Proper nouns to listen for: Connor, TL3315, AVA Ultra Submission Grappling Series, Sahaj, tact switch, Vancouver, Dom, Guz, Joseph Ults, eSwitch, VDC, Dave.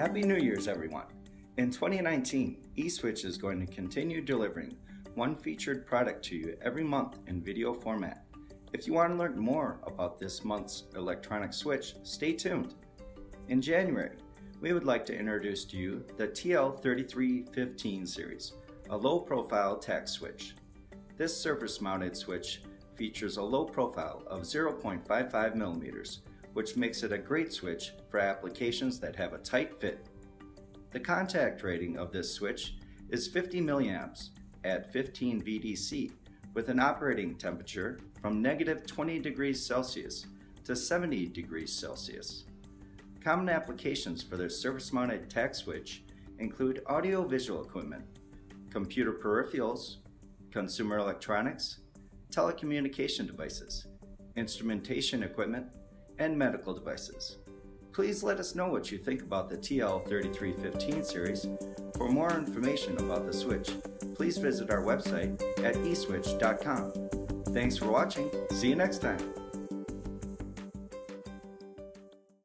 Happy New Year's, everyone! In 2019, eSwitch is going to continue delivering one featured product to you every month in video format. If you want to learn more about this month's electronic switch, stay tuned. In January, we would like to introduce to you the TL3315 series, a low-profile tack switch. This surface-mounted switch features a low profile of 0.55 millimeters, which makes it a great switch for applications that have a tight fit. The contact rating of this switch is 50 milliamps at 15 VDC with an operating temperature from -20°C to 70°C. Common applications for this surface-mounted tack switch include audio-visual equipment, computer peripherals, consumer electronics, telecommunication devices, instrumentation equipment, and medical devices. Please let us know what you think about the TL3315 series. For more information about the switch, please visit our website at eSwitch.com. Thanks for watching. See you next time.